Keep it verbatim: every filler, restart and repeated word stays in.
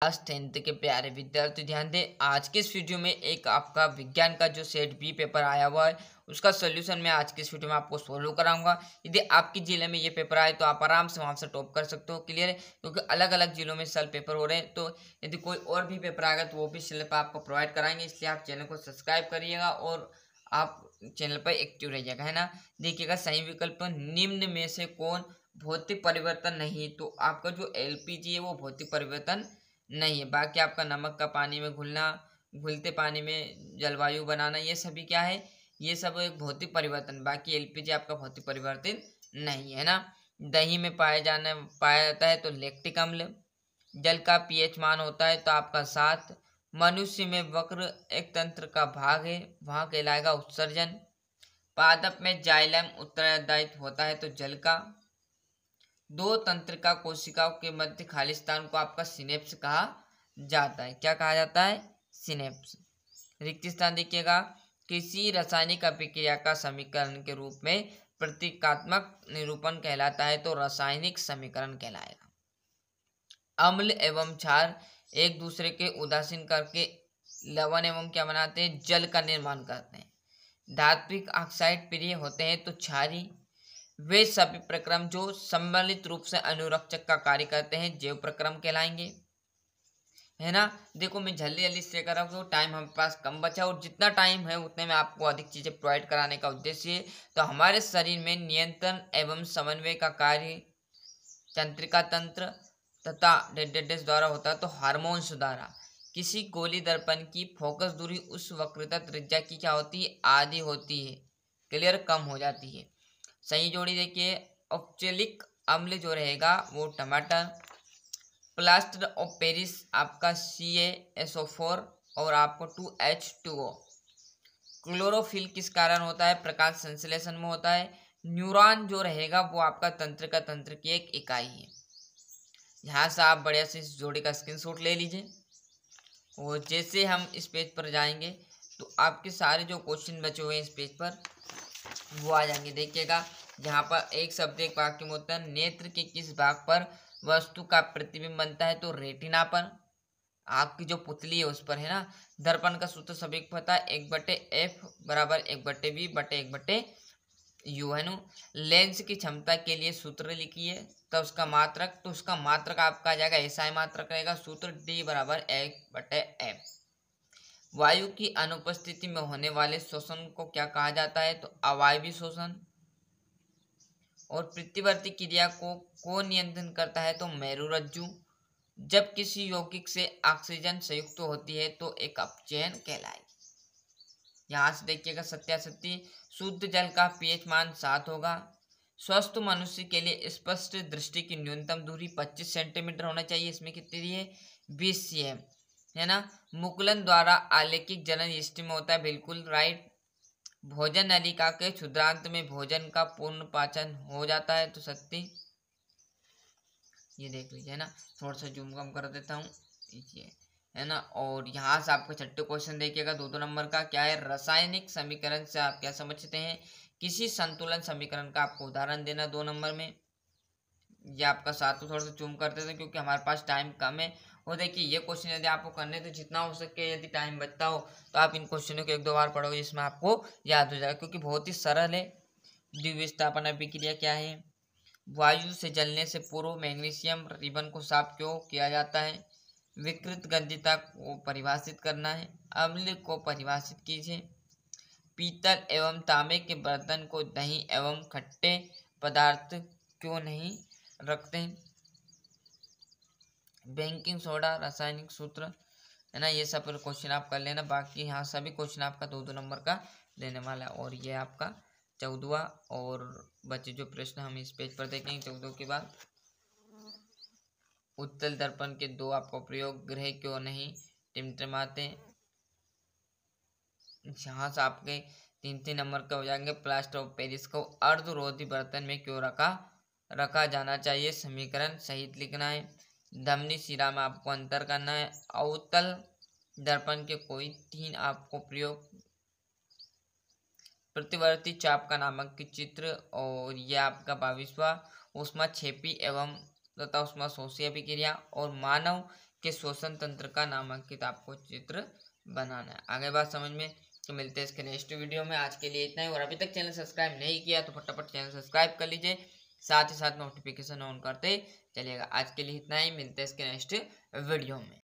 Class tenth के प्यारे विद्यार्थी ध्यान दें, आज के इस वीडियो में एक आपका विज्ञान का जो सेट बी पेपर आया हुआ है उसका सोल्यूशन मैं आज के इस वीडियो में आपको सोल्व कराऊंगा। यदि आपके जिले में ये पेपर आए तो आप आराम से वहाँ से टॉप कर सकते हो, क्लियर है, क्योंकि अलग अलग जिलों में साल पेपर हो रहे हैं। तो यदि कोई और भी पेपर आएगा तो वो भी चैनल पर आपको प्रोवाइड कराएंगे, इसलिए आप चैनल को सब्सक्राइब करिएगा और आप चैनल पर एक्टिव रहिएगा, है ना। देखिएगा सही विकल्प निम्न में से कौन भौतिक परिवर्तन नहीं, तो आपका जो एल पी जी है वो भौतिक परिवर्तन नहीं है। बाकी आपका नमक का पानी में घुलना, घुलते पानी में जलवायु बनाना, ये सभी क्या है, ये सब एक भौतिक परिवर्तन। बाकी एलपीजी आपका भौतिक परिवर्तन नहीं है ना। दही में पाया जाना पाया जाता है तो लैक्टिक अम्ल। जल का पीएच मान होता है तो आपका सात। मनुष्य में वक्र एक तंत्र का भाग है, वहाँ कहलाएगा उत्सर्जन। पादप में जाइलम उत्तरदायित्व होता है तो जल का। दो तंत्रिका कोशिकाओं के मध्य खाली स्थान को आपका सिनेप्स कहा जाता है। क्या कहा जाता है? सिनेप्स। रिक्त स्थान देखिएगा, किसी रासायनिक अभिक्रिया का समीकरण के रूप में प्रतीकात्मक निरूपण कहलाता है तो रासायनिक समीकरण कहलाएगा। अम्ल एवं क्षार एक दूसरे के उदासीन करके लवण एवं क्या बनाते हैं, जल का निर्माण करते हैं। धात्विक ऑक्साइड प्रिय होते हैं तो क्षारी। वे सभी प्रक्रम जो सम्मिलित रूप से अनुरक्षक का कार्य करते हैं जैव प्रक्रम कहलाएंगे, है ना। देखो मैं जल्दी जल्दी से कर रहा हूँ क्योंकि टाइम हमारे पास कम बचा और जितना टाइम है उतने में आपको अधिक चीज़ें प्रोवाइड कराने का उद्देश्य है। तो हमारे शरीर में नियंत्रण एवं समन्वय का कार्य तंत्रिका तंत्र तथा डेडेडेस द्वारा होता है तो हार्मोन सुधारा। किसी गोली दर्पण की फोकस दूरी उस वक्रता त्रिज्या की क्या होती है, आधी होती है, क्लियर, कम हो जाती है। सही जोड़ी देखिए, ऑक्सैलिक अम्ल जो रहेगा वो टमाटर। प्लास्टर ऑफ पेरिस आपका सी एस ओ फोर और आपको two H two O. Chlorophyll किस कारण होता है, प्रकाश संश्लेषण में होता है। न्यूरॉन जो रहेगा वो आपका तंत्र का तंत्र की एक इकाई है। यहाँ से आप बढ़िया से इस जोड़ी का स्क्रीनशॉट ले लीजिए और जैसे हम इस पेज पर जाएंगे तो आपके सारे जो क्वेश्चन बचे हुए हैं इस पेज पर वो आ जाएंगे। देखिएगा जहाँ पर एक शब्द एक वाक्य में होता है, नेत्र के किस भाग पर वस्तु का प्रतिबिंब बनता है तो रेटिना पर, आँख की जो पुतली है उस पर, है ना। दर्पण का सूत्र सभी को पता है, एक बटे एफ बराबर एक बटे बी बटे एक बटे यू, है नो। लेंस की क्षमता के लिए सूत्र लिखिए तो उसका मात्रक, तो उसका मात्रक आपका आ जाएगा एसआई मात्रक रहेगा, सूत्र डी बराबर एक बटे एफ। वायु की अनुपस्थिति में होने वाले शोषण को क्या कहा जाता है तो अवायवी शोषण। और प्रतिवर्ती क्रिया को कौन नियंत्रण करता है तो मेरुरज्जु। जब किसी यौगिक से ऑक्सीजन संयुक्त होती है तो एक अपचयन कहलाएगी। यहाँ से देखिएगा सत्यासत्य, शुद्ध जल का पीएच मान सात होगा। स्वस्थ मनुष्य के लिए स्पष्ट दृष्टि की न्यूनतम दूरी पच्चीस सेंटीमीटर होना चाहिए, इसमें कितनी दी है बीस सी एम, है ना। मुकुलन द्वारा आलेखिक जनन यीस्ट में होता है, बिल्कुल राइट। भोजन नलिका के क्षुद्रांत में भोजन का पूर्ण पाचन हो जाता है तो सत्य। ये देख लीजिए, है ना, थोड़ा सा जूम कम कर देता हूँ, ये है ना। और यहाँ से आपका छठे क्वेश्चन देखिएगा दो दो नंबर का क्या है, रासायनिक समीकरण से आप क्या समझते हैं, किसी संतुलन समीकरण का आपको उदाहरण देना दो नंबर में। ये आपका साथ थोड़ा सा जूम करते थे क्योंकि हमारे पास टाइम कम है। और देखिए ये क्वेश्चन यदि आपको करने तो जितना हो सके, यदि टाइम बचता हो तो आप इन क्वेश्चनों को एक दो बार पढ़ोगे जिसमें आपको याद हो जाएगा, क्योंकि बहुत ही सरल है। द्विविस्थापन अभिक्रिया क्या है, वायु से जलने से पूर्व मैग्नीशियम रिबन को साफ क्यों किया जाता है, विकृत गंधिता को परिभाषित करना है, अम्ल को परिभाषित कीजिए। पीतल एवं तांबे के बर्तन को दही एवं खट्टे पदार्थ क्यों नहीं रखते हैं, बेकिंग सोडा रासायनिक सूत्र, है ना। ये सब पर क्वेश्चन आप कर लेना, बाकी यहाँ सभी क्वेश्चन आपका दो दो नंबर का देने वाला है। और ये आपका चौदवा और बचे जो प्रश्न हम इस पेज पर देखेंगे चौदह के बाद। उत्तल दर्पण के दो आपको प्रयोग, ग्रह क्यों नहीं टिमटिमाते, यहाँ से आपके तीन तीन नंबर के हो जाएंगे। प्लास्टर ऑफ पेरिस को अर्धरोधी बर्तन में क्यों रखा रखा जाना चाहिए, समीकरण सहित लिखना है। धमनी शिरा में आपको अंतर करना है। अवतल दर्पण के कोई तीन आपको प्रयोग, प्रतिवर्ती चापका नामक के चित्र, और यह आपका बाविसवा। उष्मा छेपी एवं तथा उष्मा शोषी अभिक्रिया। और मानव के श्वसन तंत्र का नामांकित आपको चित्र बनाना है। आगे बात समझ में, तो मिलते हैं इसके नेक्स्ट वीडियो में। आज के लिए इतना ही, और अभी तक चैनल सब्सक्राइब नहीं किया तो फटाफट चैनल सब्सक्राइब कर लीजिए, साथ ही साथ नोटिफिकेशन ऑन करते चलिएगा। आज के लिए इतना ही, मिलते हैं इसके नेक्स्ट वीडियो में।